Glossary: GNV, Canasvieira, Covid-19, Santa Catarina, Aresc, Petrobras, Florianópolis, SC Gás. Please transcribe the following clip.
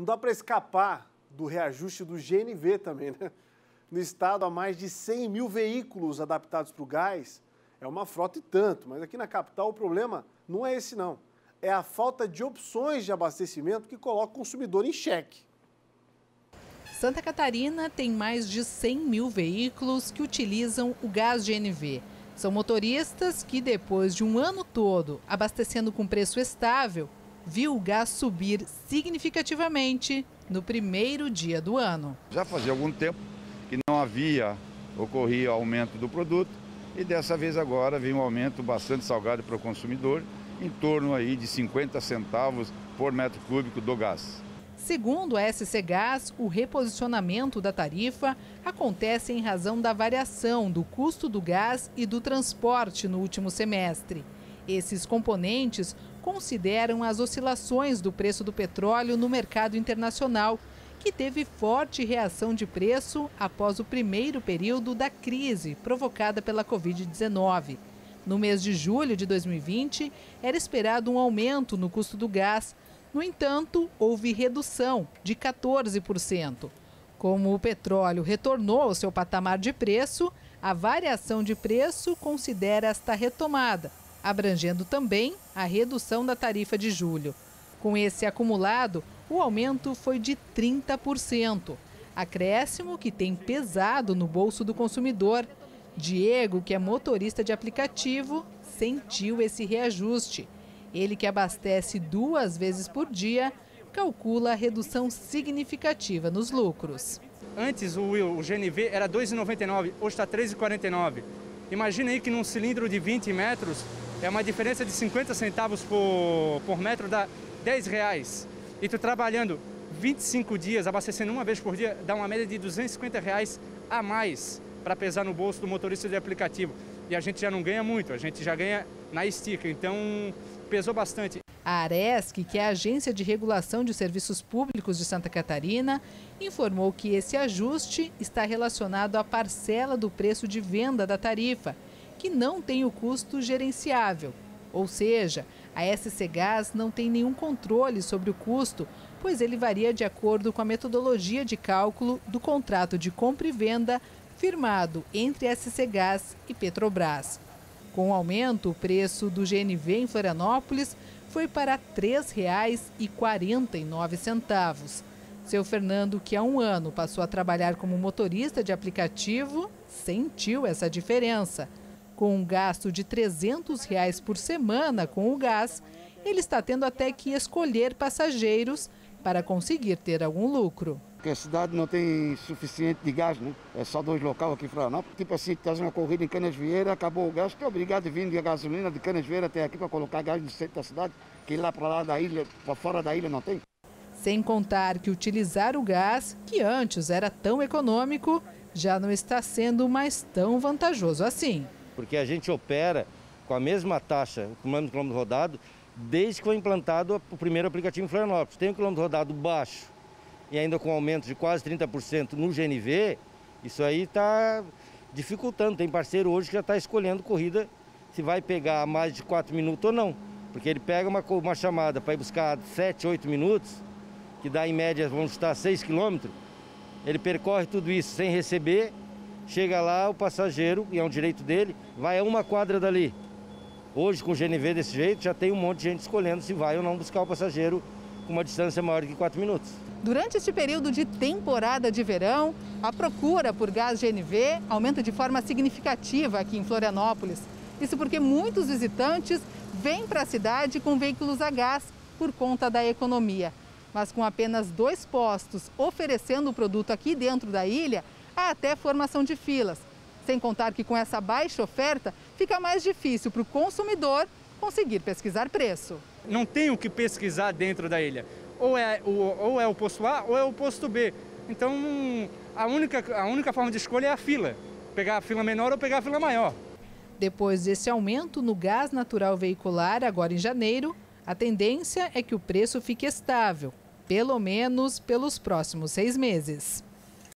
Não dá para escapar do reajuste do GNV também, né? No estado, há mais de 100 mil veículos adaptados para o gás. É uma frota e tanto, mas aqui na capital o problema não é esse não. É a falta de opções de abastecimento que coloca o consumidor em xeque. Santa Catarina tem mais de 100 mil veículos que utilizam o gás GNV. São motoristas que, depois de um ano todo abastecendo com preço estável, viu o gás subir significativamente no primeiro dia do ano. Já fazia algum tempo que não havia ocorrido aumento do produto. E dessa vez agora vem um aumento bastante salgado para o consumidor, em torno aí de 50 centavos por metro cúbico do gás. Segundo a SC Gás, o reposicionamento da tarifa acontece em razão da variação do custo do gás e do transporte no último semestre. Esses componentes consideram as oscilações do preço do petróleo no mercado internacional, que teve forte reação de preço após o primeiro período da crise provocada pela Covid-19. No mês de julho de 2020, era esperado um aumento no custo do gás. No entanto, houve redução de 14%. Como o petróleo retornou ao seu patamar de preço, a variação de preço considera esta retomada, abrangendo também a redução da tarifa de julho. Com esse acumulado, o aumento foi de 30%, acréscimo que tem pesado no bolso do consumidor. Diego, que é motorista de aplicativo, sentiu esse reajuste. Ele, que abastece 2 vezes por dia, calcula a redução significativa nos lucros. Antes o GNV era R$ 2,99, hoje está R$ 3,49. Imagina aí que num cilindro de 20 metros é uma diferença de 50 centavos por metro, dá R$ 10,00. E tu trabalhando 25 dias, abastecendo 1 vez por dia, dá uma média de R$ 250 reais a mais para pesar no bolso do motorista de aplicativo. E a gente já não ganha muito, a gente já ganha na estica, então pesou bastante. A Aresc, que é a Agência de Regulação de Serviços Públicos de Santa Catarina, informou que esse ajuste está relacionado à parcela do preço de venda da tarifa, que não tem o custo gerenciável. Ou seja, a SC Gás não tem nenhum controle sobre o custo, pois ele varia de acordo com a metodologia de cálculo do contrato de compra e venda firmado entre SC Gás e Petrobras. Com o aumento, o preço do GNV em Florianópolis foi para R$ 3,49. Seu Fernando, que há um ano passou a trabalhar como motorista de aplicativo, sentiu essa diferença. Com um gasto de R$ 300 reais por semana com o gás, ele está tendo até que escolher passageiros para conseguir ter algum lucro. Porque a cidade não tem suficiente de gás, né? É só 2 locais aqui em Florianópolis. Tipo assim, tu faz uma corrida em Canasvieira, acabou o gás, tu é obrigado a vir de gasolina de Canasvieira até aqui para colocar gás no centro da cidade, que lá para lá da ilha, para fora da ilha não tem. Sem contar que utilizar o gás, que antes era tão econômico, já não está sendo mais tão vantajoso assim. Porque a gente opera com a mesma taxa, o quilômetro rodado, desde que foi implantado o primeiro aplicativo em Florianópolis. Tem um quilômetro rodado baixo e ainda com aumento de quase 30% no GNV, isso aí está dificultando. Tem parceiro hoje que já está escolhendo corrida se vai pegar mais de 4 minutos ou não. Porque ele pega uma chamada para ir buscar 7, 8 minutos, que dá em média, vamos estar 6 quilômetros, ele percorre tudo isso sem receber. Chega lá, o passageiro, e é um direito dele, vai a 1 quadra dali. Hoje, com o GNV desse jeito, já tem um monte de gente escolhendo se vai ou não buscar o passageiro com uma distância maior que 4 minutos. Durante este período de temporada de verão, a procura por gás GNV aumenta de forma significativa aqui em Florianópolis. Isso porque muitos visitantes vêm para a cidade com veículos a gás por conta da economia. Mas com apenas 2 postos oferecendo o produto aqui dentro da ilha, há até formação de filas. Sem contar que com essa baixa oferta, fica mais difícil para o consumidor conseguir pesquisar preço. Não tem o que pesquisar dentro da ilha. Ou é o posto A ou é o posto B. Então, a única forma de escolha é a fila. Pegar a fila menor ou pegar a fila maior. Depois desse aumento no gás natural veicular, agora em janeiro, a tendência é que o preço fique estável, pelo menos pelos próximos 6 meses.